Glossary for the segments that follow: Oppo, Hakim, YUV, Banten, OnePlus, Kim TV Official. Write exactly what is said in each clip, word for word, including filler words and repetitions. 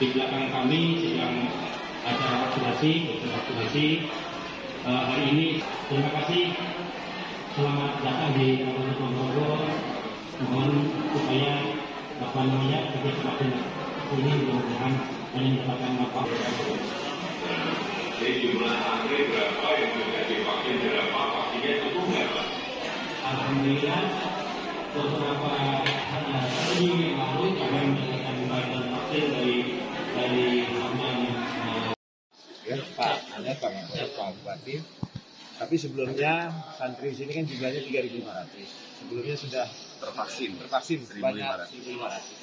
di belakang kami sedang acara vaksinasi, dokter vaksinasi uh, hari ini. Terima kasih, selamat datang di Kabupaten Bogor. Mohon supaya apa namanya kerja semakin ini mudah-mudahan dan mendapatkan apa. Jadi jumlah antri berapa yang sudah divaksin berapa vaksinnya cukup nggak Pak? Alhamdulillah beberapa hari yang lalu kami mendapatkan bantuan vaksin dari dari teman. Ya Pak, ada Pak Bupati. Tapi sebelumnya santri di sini kan jumlahnya tiga ribu lima ratus. Sebelumnya sudah tervaksin, tervaksin sebanyak seribu lima ratus.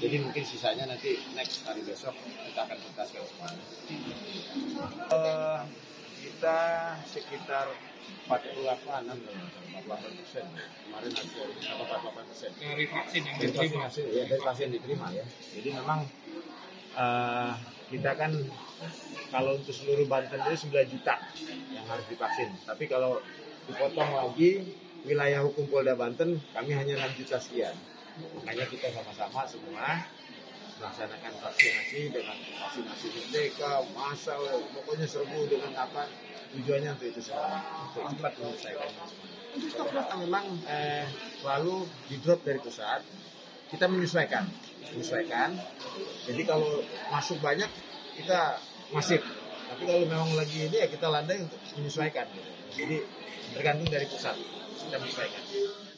Jadi mungkin sisanya nanti next hari besok kita akan tuntaskan semua. Uh, kita sekitar empat puluh delapan persen, kemarin hasil empat puluh delapan persen. Dari vaksin yang diterima. Ya, dari vaksin yang diterima ya. Jadi memang uh, kita kan kalau untuk seluruh Banten itu sembilan juta yang harus divaksin. Tapi kalau dipotong lagi wilayah hukum Polda Banten, kami hanya enam juta sekian. Makanya kita sama-sama semua melaksanakan vaksinasi dengan vaksinasi merdeka, masa, pokoknya serbu dengan apa, tujuannya untuk itu semua. Untuk cepat menyelesaikan semua. Untuk stok kita memang eh, selalu di drop dari pusat. Kita menyesuaikan, menyesuaikan. Jadi kalau masuk banyak kita masif, tapi kalau memang lagi ini ya kita landai untuk menyesuaikan. Gitu. Jadi tergantung dari pusat kita menyesuaikan.